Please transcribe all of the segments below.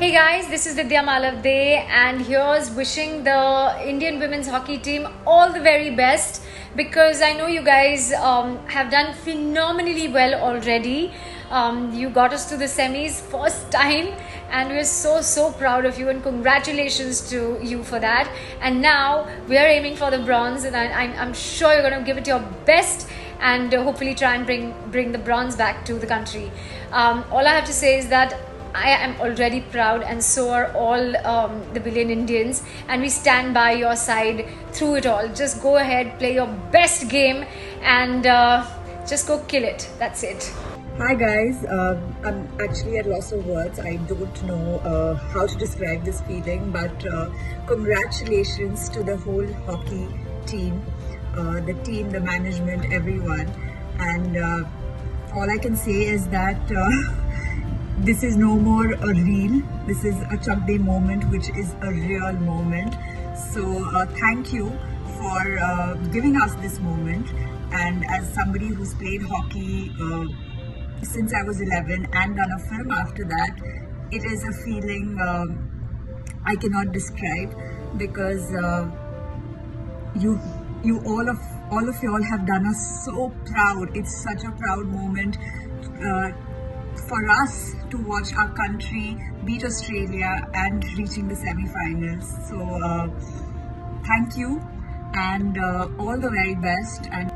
Hey guys, this is Vidya Malavde and here's wishing the Indian women's hockey team all the very best, because I know you guys have done phenomenally well already. You got us to the semis first time and we're so proud of you, and congratulations to you for that. And now we are aiming for the bronze, and I'm sure you're going to give it your best and hopefully try and bring the bronze back to the country. All I have to say is that I am already proud, and so are all the billion Indians, and we stand by your side through it all. Just go ahead, play your best game, and just go kill it. That's it. Hi guys, I'm actually at loss of words. I don't know how to describe this feeling, but congratulations to the whole hockey team, the management, everyone. And all I can say is that this is no more a reel. This is a Chak De! moment, which is a real moment. So thank you for giving us this moment. And as somebody who's played hockey since I was 11 and done a film after that, it is a feeling I cannot describe, because you all of y'all have done us so proud. It's such a proud moment for us to watch our country beat Australia and reaching the semi-finals. So thank you, and all the very best, and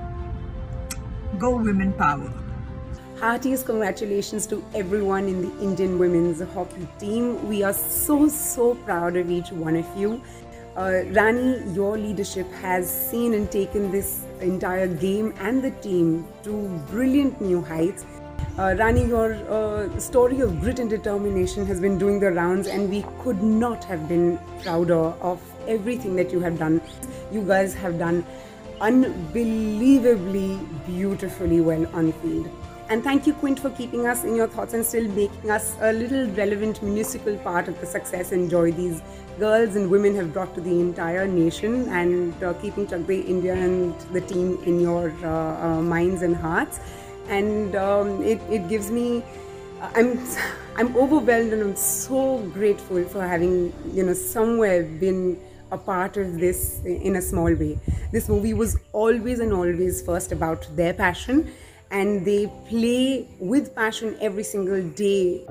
go women power. Heartiest congratulations to everyone in the Indian women's hockey team. We are so proud of each one of you. Rani, your leadership has seen and taken this entire game and the team to brilliant new heights. Rani, your story of grit and determination has been doing the rounds, and we could not have been prouder of everything that you have done. You guys have done unbelievably beautifully well on field. And thank you, Quint, for keeping us in your thoughts and still making us a little relevant musical part of the success and joy these girls and women have brought to the entire nation, and keeping Chak De! India and the team in your minds and hearts. And it gives me, I'm overwhelmed, and I'm so grateful for having, somewhere been a part of this in a small way. This movie was always and always first about their passion, and they play with passion every single day.